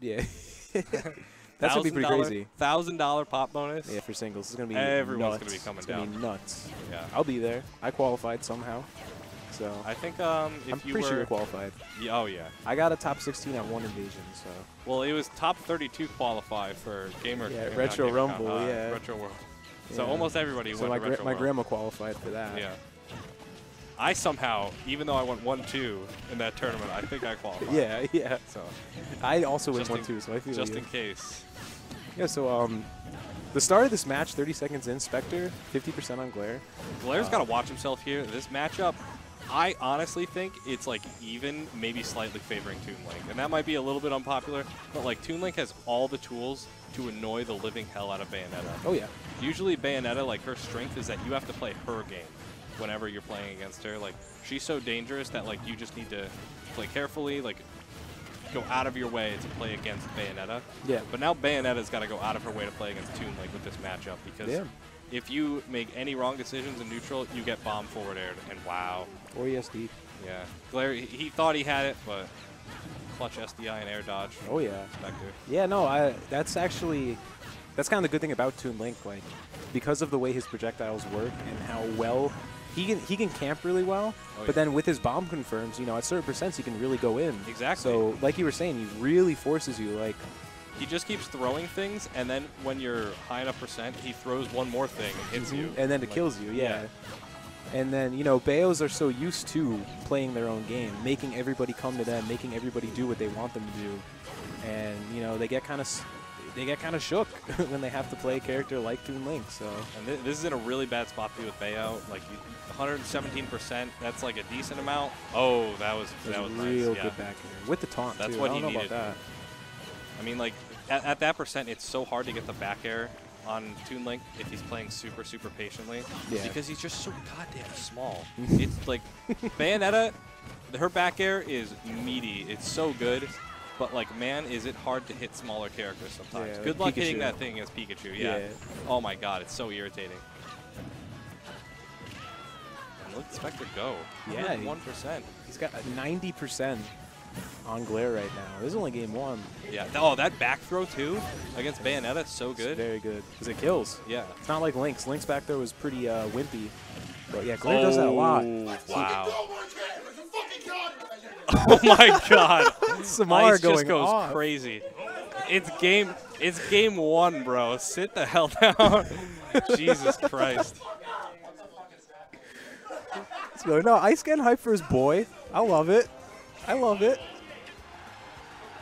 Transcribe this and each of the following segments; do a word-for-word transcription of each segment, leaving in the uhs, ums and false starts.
Yeah. That's gonna be pretty crazy. Thousand dollar pop bonus. Yeah, for singles. It's gonna be everyone's nuts. gonna be coming it's down. Gonna be nuts. Yeah. I'll be there. I qualified somehow. So I think um, if I'm you pretty were, sure you're qualified. Yeah, oh yeah. I got a top sixteen on one invasion. So. Well, it was top thirty-two qualify for gamer. Yeah, retro gamer rumble. Con, uh, yeah. Retro world. So yeah. Almost everybody so went my to retro. My world. grandma qualified for that. Yeah. I somehow, even though I went one two in that tournament, I think I qualified. Yeah, yeah. So I also went one two, so I feel just you. in case. Yeah. So um, the start of this match, thirty seconds in, Spectre, fifty percent on Glare. Glare's uh, got to watch himself here. This matchup, I honestly think it's like even, maybe slightly favoring Toon Link, and that might be a little bit unpopular. But like Toon Link has all the tools to annoy the living hell out of Bayonetta. Oh yeah. Usually Bayonetta, like her strength is that you have to play her game. Whenever you're playing against her, like she's so dangerous that like you just need to play carefully, like go out of your way to play against Bayonetta. Yeah. But now Bayonetta's got to go out of her way to play against Toon Link with this matchup because yeah. if you make any wrong decisions in neutral, you get bomb forward aired and wow. Or E S D. Yeah. Glare, he thought he had it, but clutch S D I and air dodge. Oh yeah. Spectre. Yeah. No, I. That's actually. That's kind of the good thing about Toon Link, like because of the way his projectiles work and how well. He can, he can camp really well, oh, but yeah. then with his bomb confirms, you know, at certain percents he can really go in. Exactly. So, like you were saying, he really forces you. Like he just keeps throwing things, and then when you're high enough percent, he throws one more thing and hits mm-hmm. you. And then it like, kills you, yeah. yeah. And then, you know, Bayos are so used to playing their own game, making everybody come to them, making everybody do what they want them to do. And, you know, they get kind of... They get kind of shook when they have to play a character like Toon Link. So, and th this is in a really bad spot to be with Bayo. Like one hundred seventeen percent, that's like a decent amount. Oh, that was that, that was real nice. good yeah. back here with the taunt. That's too. what I don't he know needed. About that. I mean, like at, at that percent, it's so hard to get the back air on Toon Link if he's playing super super patiently yeah. because he's just so goddamn small. It's like Bayonetta, her back air is meaty. It's so good. But, like, man, is it hard to hit smaller characters sometimes. Yeah, Good like luck Pikachu. hitting that thing as Pikachu, yeah. yeah. Oh, my God, it's so irritating. And look at Spectre go. Yeah. one percent. He's got ninety percent on Glare right now. This is only game one. Yeah. Oh, that back throw, too, against Bayonetta is so good. It's very good. Because it kills. Yeah. It's not like Link's. Link's back throw was pretty uh, wimpy. But, yeah, Glare oh, does that a lot. Wow. Oh, my God. Samara Ice going just goes off. crazy. It's game. It's game one, bro. Sit the hell down. Jesus Christ. So, no, Ice getting hype for his boy. I love it. I love it.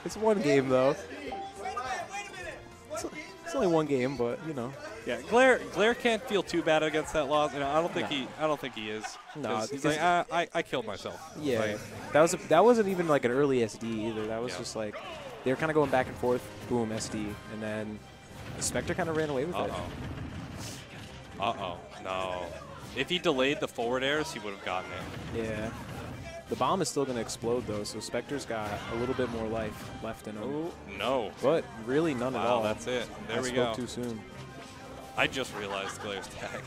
It's one game though. Wait a minute, wait a minute. What it's, it's only one game, but you know. Yeah, Glare. Glare can't feel too bad against that loss. You know, I don't think no. he. I don't think he is. No, he's like, I, I, I killed myself. Yeah, like, that was a, that wasn't even like an early S D either. That was yeah. just like they were kind of going back and forth. Boom, S D, and then Spectre kind of ran away with uh -oh. it. Uh oh. Uh oh. No. If he delayed the forward airs, he would have gotten it. Yeah. The bomb is still going to explode though, so Spectre's got a little bit more life left in him. Oh no. But really none wow, at all. That's it. There I we spoke go. Too soon. I just realized Glare's tag.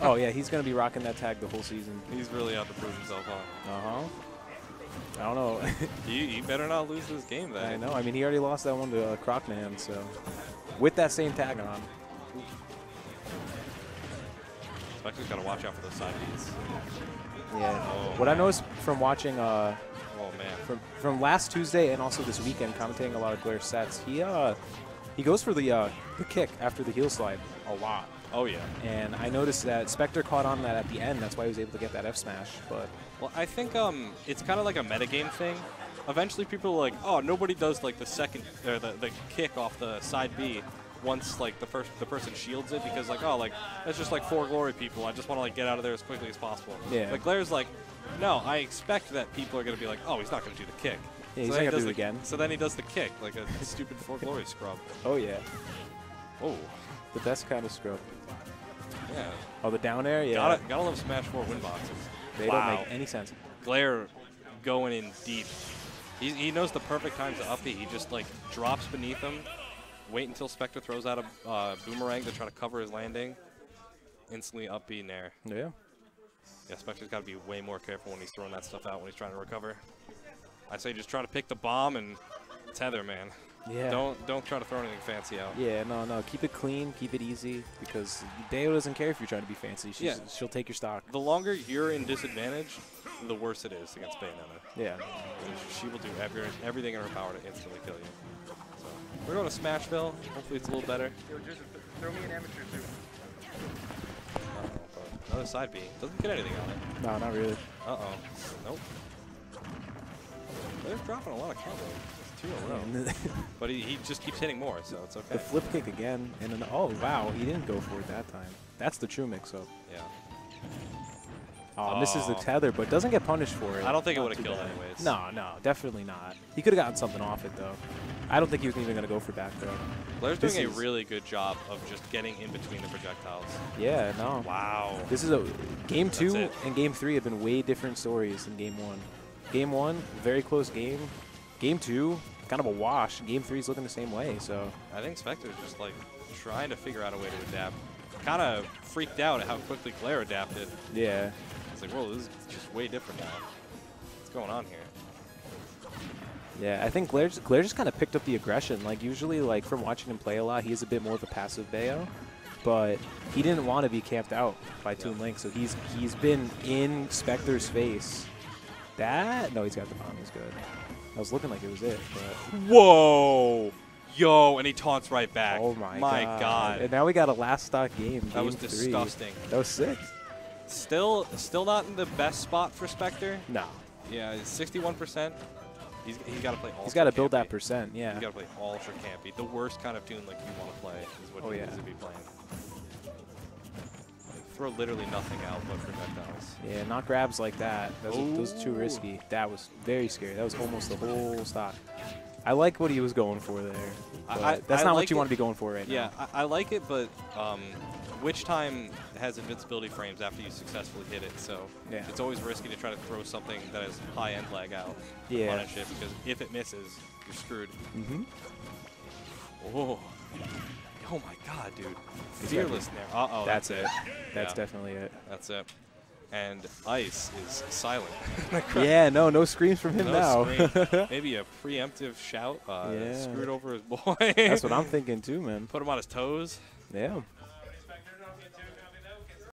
Oh, yeah, he's going to be rocking that tag the whole season. He's really out to prove himself on. Uh-huh. I don't know. you, you better not lose this game, then. I know. I mean, he already lost that one to uh, Crocman, so. With that same tag on. Spectre's got to watch out for those side beats. Yeah. Oh, what man. I noticed from watching uh, oh, man. From, from last Tuesday and also this weekend, commentating a lot of Glare sets, he... Uh, He goes for the, uh, the kick after the heel slide a lot. Oh, yeah. And I noticed that Spectre caught on that at the end. That's why he was able to get that F smash. But Well, I think um, it's kind of like a metagame thing. Eventually, people are like, oh, nobody does like the second or the, the kick off the side B once like the first the person shields it because like, oh, like that's just like four glory people. I just want to like get out of there as quickly as possible. Yeah. Like Glare's like, no, I expect that people are going to be like, oh, he's not going to do the kick. Yeah, he's so not gonna do it again. So then he does the kick, like a stupid four glory scrub. Oh yeah. Oh. The best kind of scrub. Yeah. Oh, the down air. Yeah. Gotta, gotta love Smash four win boxes. They wow. don't make any sense. Glare going in deep. He, he knows the perfect time to up B. He just like drops beneath him. Wait until Spectre throws out a uh, boomerang to try to cover his landing. Instantly up B in there. Yeah. Yeah. Spectre's got to be way more careful when he's throwing that stuff out when he's trying to recover. I say just try to pick the bomb and tether, man. Yeah. Don't don't try to throw anything fancy out. Yeah, no, no. Keep it clean. Keep it easy because Deo doesn't care if you're trying to be fancy. She's, yeah. She'll take your stock. The longer you're in disadvantage, the worse it is against Bayonetta. Yeah. She will do every, everything in her power to instantly kill you. So we're going to Smashville. Hopefully it's a little better. Yo, just throw me an amateur too. Uh-oh, but another side B. Doesn't get anything on it. No, not really. Uh-oh. Nope. They're dropping a lot of combos. Two in a row. But he, he just keeps hitting more, so it's okay. The flip kick again, and then, oh wow, he didn't go for it that time. That's the true mix-up. Yeah. Oh, oh, misses the tether, but doesn't get punished for it. I don't think not it would have killed bad. anyways. No, no, definitely not. He could have gotten something off it though. I don't think he was even going to go for back throw. Blair's this doing a really good job of just getting in between the projectiles. Yeah, no. Wow. This is a game two and game three have been way different stories than game one. Game one, very close game. Game two, kind of a wash. Game three is looking the same way, so. I think Spectre is just like trying to figure out a way to adapt. Kind of freaked out at how quickly Glare adapted. Yeah. It's like, whoa, this is just way different now. What's going on here? Yeah, I think Glare just, Glare just kind of picked up the aggression. Like usually, like from watching him play a lot, he's a bit more of a passive Bayo, but he didn't want to be camped out by yeah. Toon Link, so he's he's been in Spectre's face. That no, he's got the bomb. He's good. I was looking like it was it, but. Whoa! Yo, and he taunts right back. Oh my, my god. god. And now we got a last stock game. That game was disgusting. Three. That was sick. Still still not in the best spot for Spectre. No. Yeah, sixty-one percent. He's, he's got to play ultra He's got to build campy. that percent, yeah. He's got to play ultra campy. The worst kind of tune like you want to play is what oh, he yeah. needs to be playing. Throw literally nothing out but projectiles. Yeah, not grabs like that. That was too risky. That was very scary. That was almost the whole stock. I like what he was going for there. I, I, that's I not like what you it. want to be going for right yeah, now. Yeah, I, I like it, but um, Witch Time has invincibility frames after you successfully hit it, so yeah. it's always risky to try to throw something that is high end lag out yeah. on that shit, because if it misses, you're screwed. Mm-hmm. Oh. Oh my god, dude. Fearless there. Uh-oh. That's, that's it. it. That's yeah. definitely it. That's it. And Ice is silent. Yeah, no, no screams from him no now. Scream. Maybe a preemptive shout. Uh, yeah. Screwed over his boy. That's what I'm thinking too, man. Put him on his toes. Yeah.